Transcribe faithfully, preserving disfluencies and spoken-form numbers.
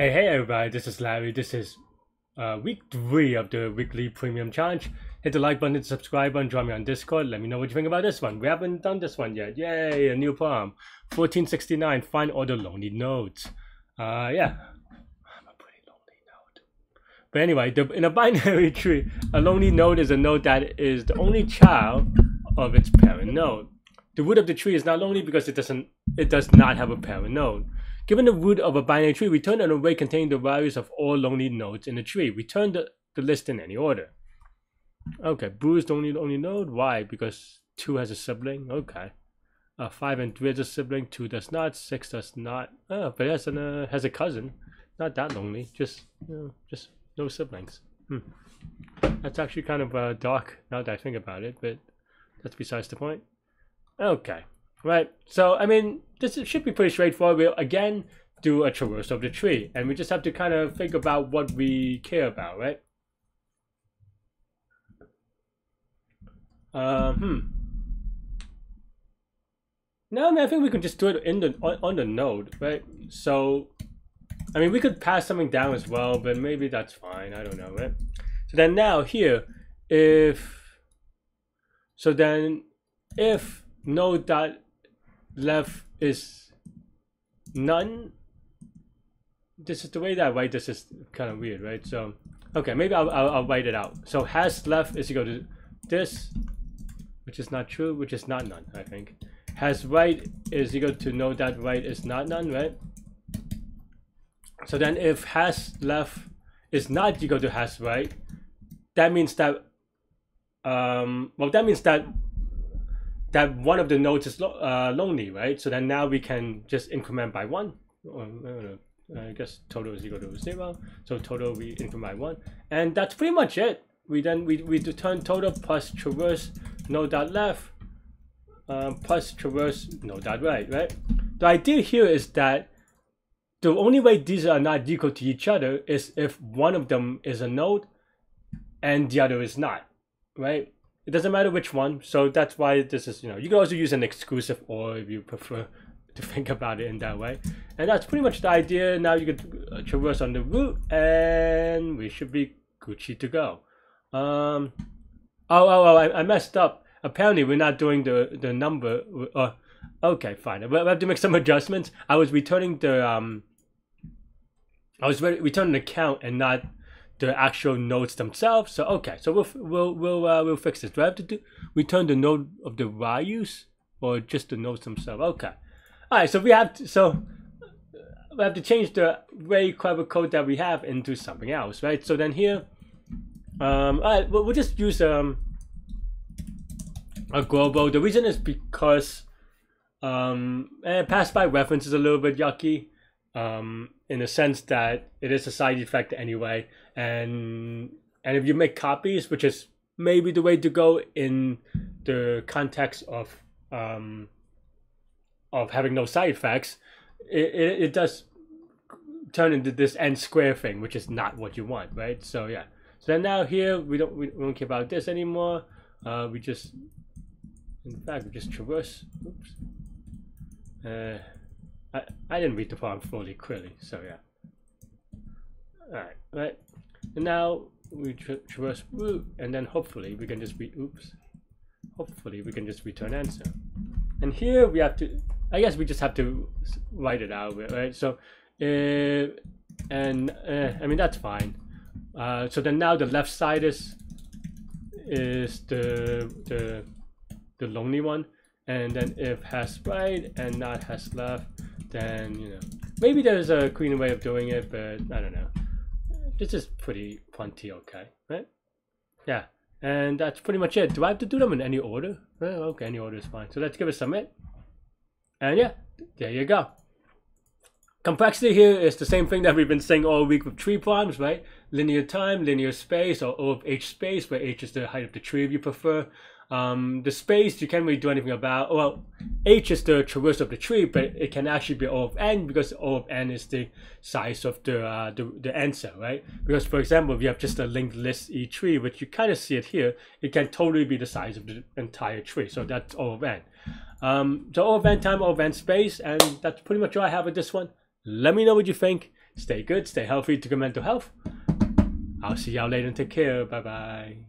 Hey, hey everybody, this is Larry. This is uh, week three of the weekly premium challenge. Hit the like button, hit the subscribe button, join me on Discord. Let me know what you think about this one. We haven't done this one yet. Yay, a new problem. fourteen sixty-nine, find all the lonely notes. Uh, yeah, I'm a pretty lonely note. But anyway, the, in a binary tree, a lonely note is a note that is the only child of its parent node. The root of the tree is not lonely because it doesn't, it does not have a parent node. Given the root of a binary tree, return an array containing the values of all lonely nodes in the tree. Return the, the list in any order. Okay, bruised only lonely node. Why? Because two has a sibling. Okay. Uh, five and three has a sibling. Two does not. Six does not. Oh, but has, an, uh, has a cousin. Not that lonely. Just, you know, just no siblings. Hmm. That's actually kind of uh, dark now that I think about it, but that's besides the point. Okay. Right, so I mean, this should be pretty straightforward. We'll again do a traverse of the tree, and we just have to kind of think about what we care about, right? Uh, hmm. No, I mean, I think we can just do it in the on, on the node, right? So, I mean, we could pass something down as well, but maybe that's fine. I don't know, right? So then now here, if so, then if node dot left is none. This is the way that I write this is kind of weird, right? So okay, maybe I'll, I'll, I'll write it out. So has left is equal to this, which is not true, which is not none. I think has right is equal to no that right is not none, right? So then if has left is not equal to has right, that means that um well that means that that one of the nodes is lo uh, lonely, right? So then now we can just increment by one. Or, I guess total is equal to zero. So total we increment by one, and that's pretty much it. We then we we return total plus traverse node dot left um, plus traverse node dot right, right? The idea here is that the only way these are not equal to each other is if one of them is a node and the other is not, right? It doesn't matter which one, so that's why this is, you know, you can also use an exclusive or if you prefer to think about it in that way. And that's pretty much the idea. Now you can traverse on the root and we should be Gucci to go. Um, oh, oh, oh, I, I messed up. Apparently we're not doing the, the number. Uh, okay, fine. We have to make some adjustments. I was returning the, um, I was returning the count and not the actual nodes themselves. So okay, so we'll we'll we'll uh, we'll fix this. Do I have to do return the node of the values or just the nodes themselves? Okay, all right. So we have to, so we have to change the very clever code that we have into something else, right? So then here, um, all right, we'll, we'll just use um a global. The reason is because um, and pass by reference is a little bit yucky. Um, in the sense that it is a side effect anyway, and and if you make copies, which is maybe the way to go in the context of um, of having no side effects, it, it, it does turn into this n square thing, which is not what you want, right? So yeah. So then now here we don't we don't care about this anymore. Uh, we just in fact we just traverse. Oops. Uh, I, I didn't read the problem fully clearly, so yeah. Alright, right. And now we tra traverse root, and then hopefully we can just re oops. Hopefully we can just return answer. And here we have to, I guess we just have to write it out, right? So, uh, and uh, I mean that's fine. Uh, so then now the left side is is the the the lonely one. And then if has right and not has left, then, you know, maybe there's a cleaner way of doing it, but I don't know. This is pretty plenty okay, right? Yeah, and that's pretty much it. Do I have to do them in any order? Oh, okay, any order is fine. So let's give it submit. And yeah, there you go. Complexity here is the same thing that we've been saying all week with tree problems, right? Linear time, linear space, or O of H space, where H is the height of the tree if you prefer. Um, the space you can't really do anything about. Well, H is the traverse of the tree, but it can actually be O of N because O of N is the size of the uh, the, the answer, right? Because for example, if you have just a linked list E tree, which you kind of see it here, it can totally be the size of the entire tree. So that's O of N. Um, so O of N time, O of N space, and that's pretty much all I have with this one. Let me know what you think. stay good, stay healthy to good mental health. I'll see y'all later and take care. Bye bye.